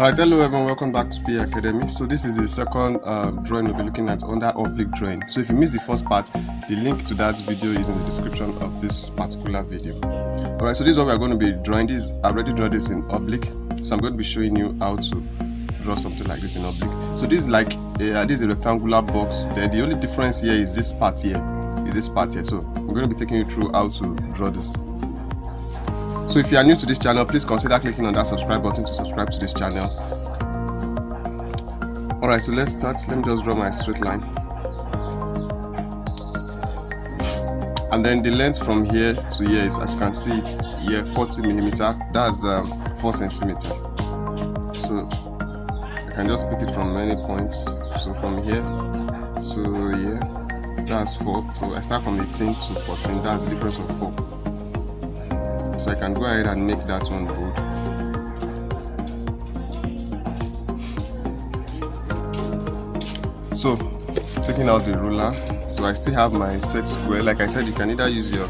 Alright, hello everyone, welcome back to PA Academy. So this is the second drawing we'll be looking at under oblique drawing. So if you missed the first part, the link to that video is in the description of this particular video. Alright, so this is what we're going to be drawing. This, I already drew this in oblique, so I'm going to be showing you how to draw something like this in oblique. So this is like this is a rectangular box. Then the only difference here is this part here. So I'm going to be taking you through how to draw this. So if you are new to this channel, please consider clicking on that subscribe button to subscribe to this channel. Alright, so let's start. Let me just draw my straight line. And then the length from here to here is, as you can see it here, 40 millimeter. That's 4 centimeter. So you can just pick it from many points. So from here to here, that's 4. So I start from 18 to 14. That's the difference of 4. So I can go ahead and make that one bold. So taking out the ruler, so I still have my set square. Like I said, you can either use your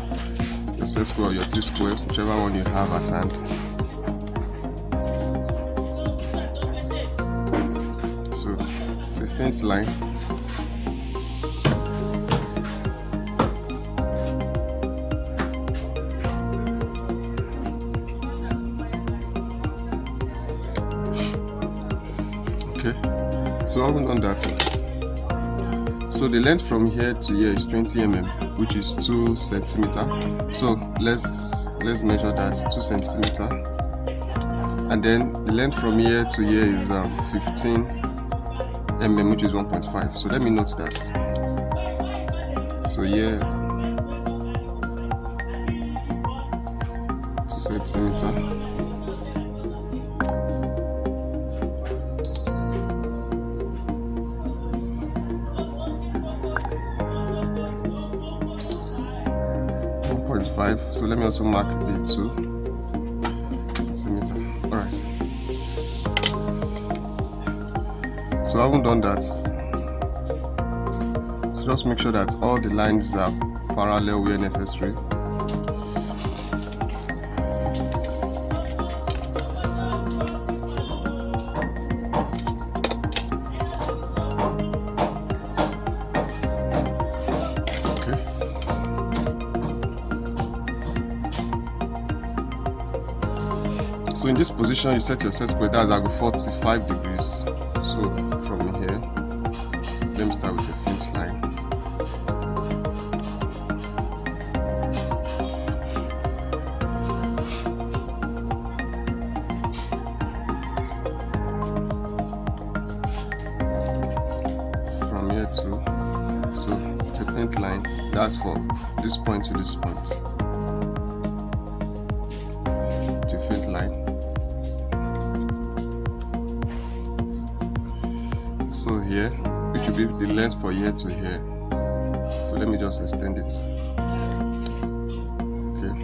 set square or your T-square, whichever one you have at hand. So it's a fence line. So I haven't done that. So the length from here to here is 20 mm, which is 2 centimeter. So let's measure that, 2 centimeter. And then the length from here to here is 15 mm, which is 1.5. So let me note that. So here 2 centimeter. So let me also mark the 2 centimeter. Alright. So I haven't done that. So just make sure that all the lines are parallel where necessary. So in this position, you set your set square, that's angle 45 degrees. So from here, let me start with a fence line. From here to, so it's a fence line. That's from this point to this point. Different line. So here, which will be the length for here to here. So let me just extend it. Okay.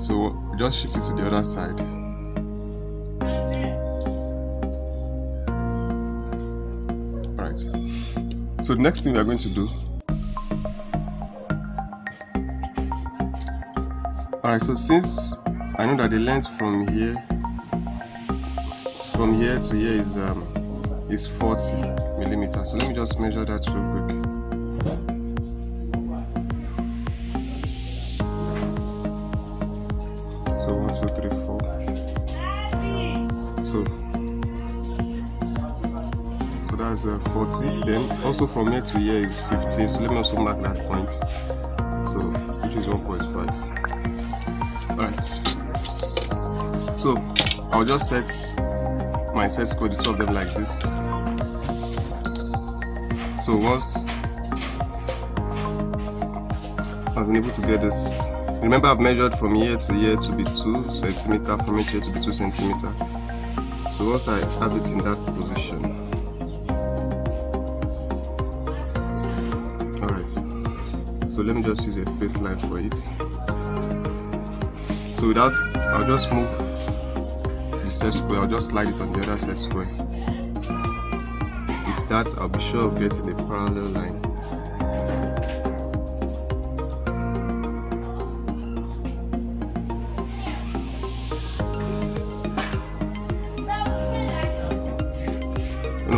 So just shift it to the other side. Alright. So the next thing we are going to do. Alright, so since I know that the length from here to here is 40 millimeters. So let me just measure that real quick. So 1, 2, 3, 4. So that's 40. Then also from here to here is 15. So let me also mark that point. So which is 1.5. Alright. So I'll just set my set square, the two of them like this. So once I've been able to get this, remember I've measured from here to here to be 2 centimeter, from here to be 2 centimeter. So once I have it in that position, all right. So let me just use a fifth line for it. So without, I'll just move set square, I'll just slide it on the other set square. With that, I'll be sure of getting a parallel line.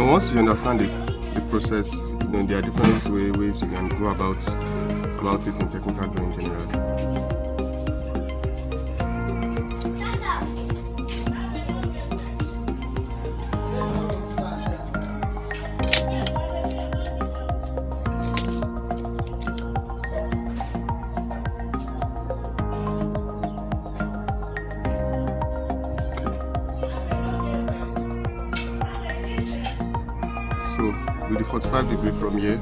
know, once you understand the process, you know, there are different ways you can go about it in technical drawing in general. So with the 45 degree from here,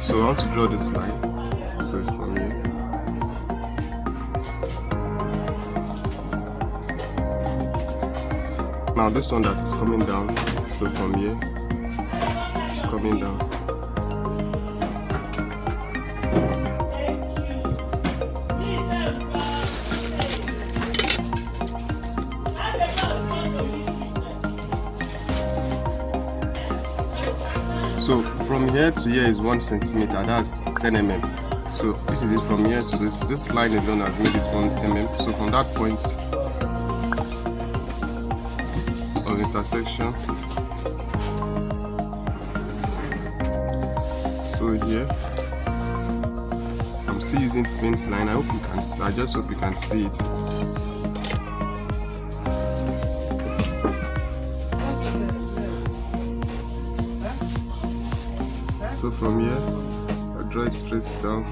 so I want to draw this line. So from here. Now this one that is coming down, so from here, it's coming down. So from here to here is 1 centimeter, that's 10 mm. So this is it from here to this. This line alone has made it 1 mm. So from that point of intersection, so here I'm still using fence line. I hope you can see, I just hope you can see it. So from here I draw it straight down.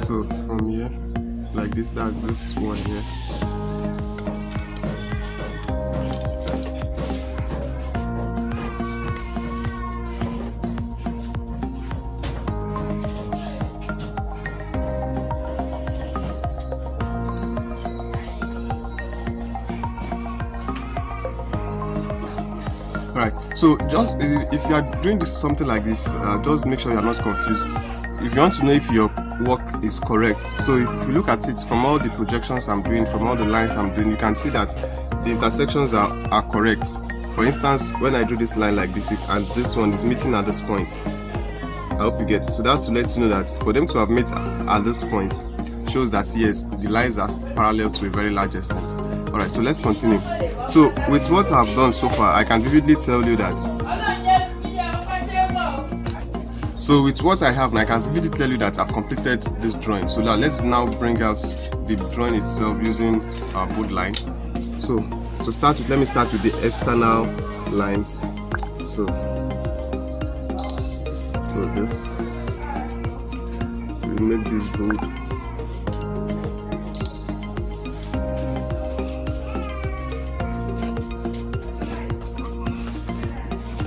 So from here, like this, that's this one here. Right. So just if you are doing this, something like this, just make sure you are not confused. If you want to know if your work is correct, so if you look at it from all the projections I'm doing, from all the lines I'm doing, you can see that the intersections are correct. For instance, when I drew this line like this, and this one is meeting at this point. I hope you get it. So that's to let you know that for them to have met at this point shows that yes, the lines are parallel to a very large extent. Alright, so let's continue. So with what I've done so far, I can vividly tell you that I've completed this drawing. So now let's now bring out the drawing itself using our board line. So to start with, let me start with the external lines. So this, we make this bold.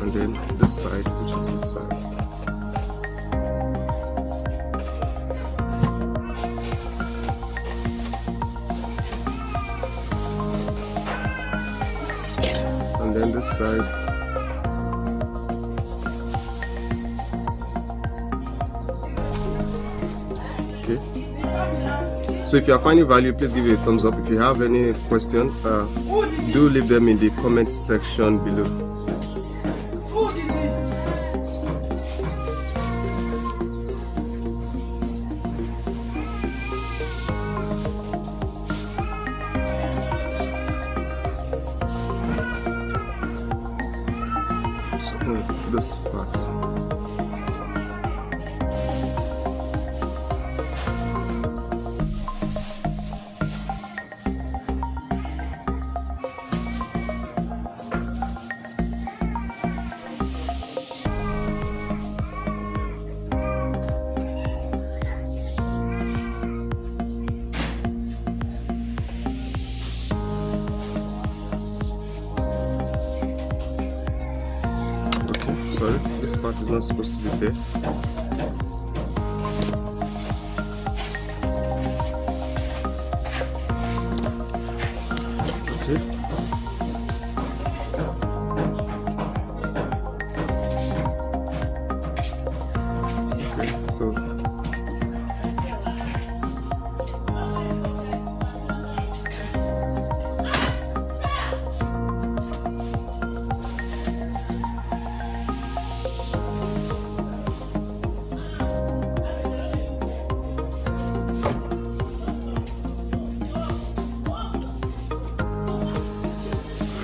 And then this side, which is this side. Then this side, okay. So if you are finding value, please give it a thumbs up. If you have any question, do leave them in the comment section below. This part. sorry, this part is not supposed to be there.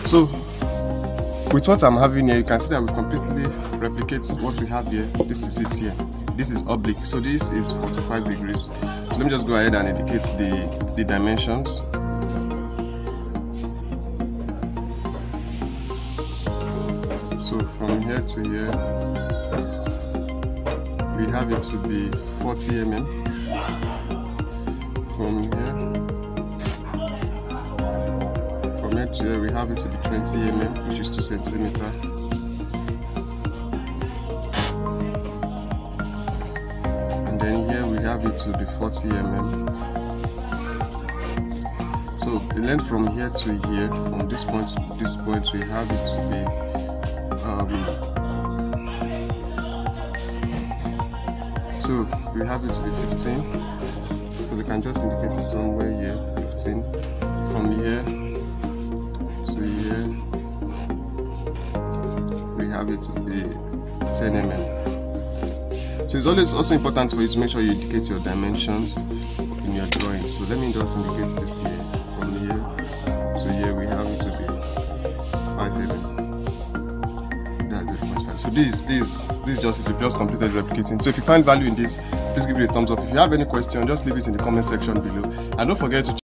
So, with what I'm having here, you can see that we completely replicate what we have here. This is it here. This is oblique. So this is 45 degrees. So let me just go ahead and indicate the dimensions. So from here to here, we have it to be 40 mm. From here we have it to be 20 mm, which is 2 centimeters. And then here we have it to be 40 mm. So the length from here to here, from this point to this point, we have it to be 15. So we can just indicate it somewhere here, 15. From here to here, we have it to be 10 mm. So it's always also important for you to make sure you indicate your dimensions in your drawing. So let me just indicate this here. From here to here, we have it to be 5 mm. That's 0.5. So we've just completed replicating. So if you find value in this, please give it a thumbs up. If you have any question, just leave it in the comment section below. And don't forget to